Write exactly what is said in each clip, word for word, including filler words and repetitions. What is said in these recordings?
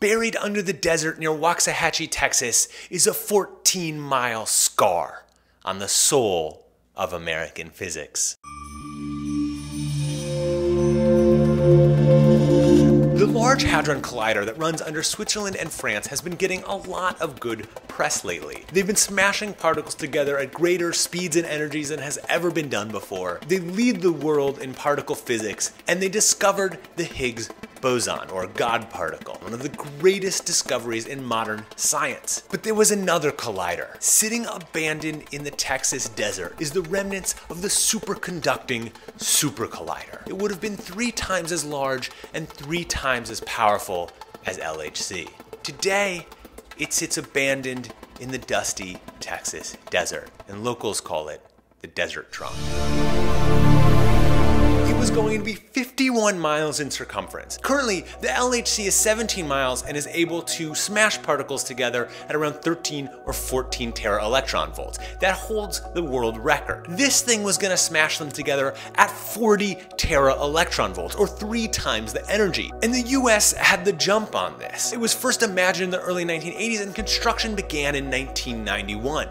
Buried under the desert near Waxahachie, Texas, is a fourteen mile scar on the soul of American physics. The Large Hadron Collider that runs under Switzerland and France has been getting a lot of good press lately. They've been smashing particles together at greater speeds and energies than has ever been done before. They lead the world in particle physics, and they discovered the Higgs boson, or God particle, one of the greatest discoveries in modern science. But there was another collider. Sitting abandoned in the Texas desert is the remnants of the superconducting supercollider. It would have been three times as large and three times times as powerful as L H C. Today, it sits abandoned in the dusty Texas desert, and locals call it the Desertron. It was going to be fifty-one miles in circumference. Currently, the L H C is seventeen miles and is able to smash particles together at around thirteen or fourteen tera electron volts. That holds the world record. This thing was gonna smash them together at forty tera electron volts, or three times the energy. And the U S had the jump on this. It was first imagined in the early nineteen eighties and construction began in nineteen ninety-one.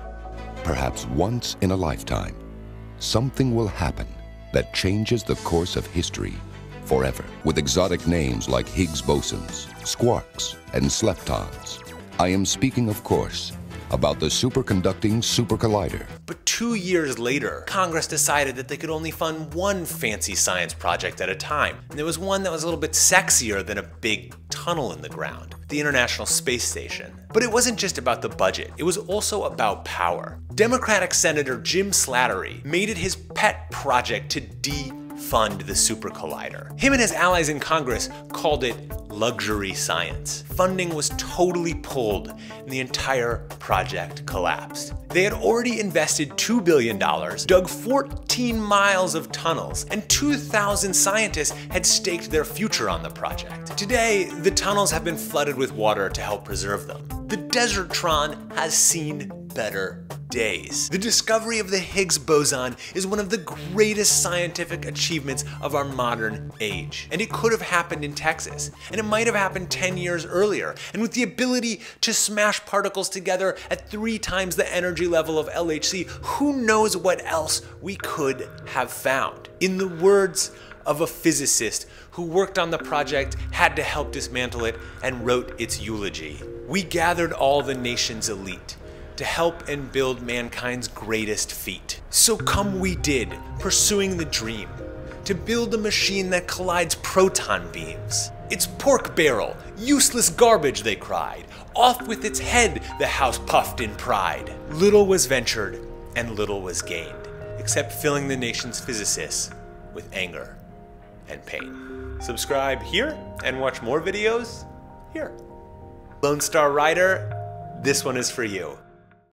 Perhaps once in a lifetime, something will happen that changes the course of history forever. With exotic names like Higgs bosons, squarks, and sleptons. I am speaking, of course, about the superconducting supercollider. But two years later, Congress decided that they could only fund one fancy science project at a time. And there was one that was a little bit sexier than a big tunnel in the ground, the International Space Station. But it wasn't just about the budget, it was also about power. Democratic Senator Jim Slattery made it his pet project to defund the supercollider. Him and his allies in Congress called it luxury science. Funding was totally pulled and the entire project collapsed. They had already invested two billion dollars, dug fourteen miles of tunnels, and two thousand scientists had staked their future on the project. Today, the tunnels have been flooded with water to help preserve them. The Desertron has seen better days. The discovery of the Higgs boson is one of the greatest scientific achievements of our modern age. And it could have happened in Texas, and it might have happened ten years earlier. And with the ability to smash particles together at three times the energy level of L H C, who knows what else we could have found. In the words of a physicist who worked on the project, had to help dismantle it, and wrote its eulogy, "We gathered all the nation's elite to help and build mankind's greatest feat. So come we did, pursuing the dream, to build a machine that collides proton beams. It's pork barrel, useless garbage, they cried. Off with its head, the house puffed in pride." Little was ventured and little was gained, except filling the nation's physicists with anger and pain. Subscribe here and watch more videos here. Lone Star Rider, this one is for you.